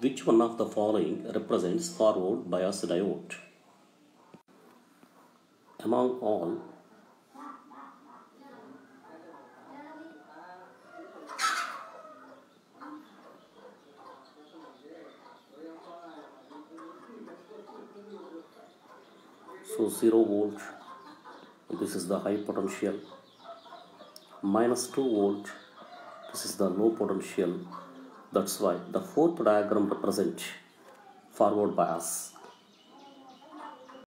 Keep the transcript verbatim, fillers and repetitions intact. Which one of the following represents forward bias diode? Among all, so zero volt, this is the high potential, minus two volt, this is the low potential. That's why the fourth diagram represents forward bias.